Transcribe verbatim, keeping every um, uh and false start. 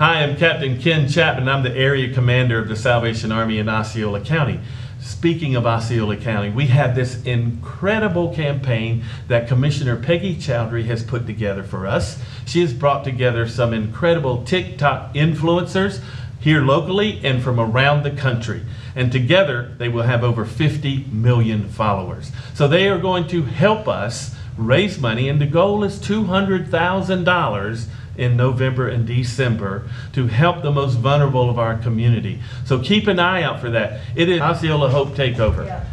Hi, I'm Captain Ken Chapman. I'm the area commander of the Salvation Army in Osceola County. Speaking of Osceola County, we have this incredible campaign that Commissioner Peggy Choudhry has put together for us. She has brought together some incredible TikTok influencers here locally and from around the country. And together, they will have over fifty million followers. So they are going to help us raise money, and the goal is two hundred thousand dollars in November and December to help the most vulnerable of our community. So keep an eye out for that. It is Osceola Hope Takeover. Yeah.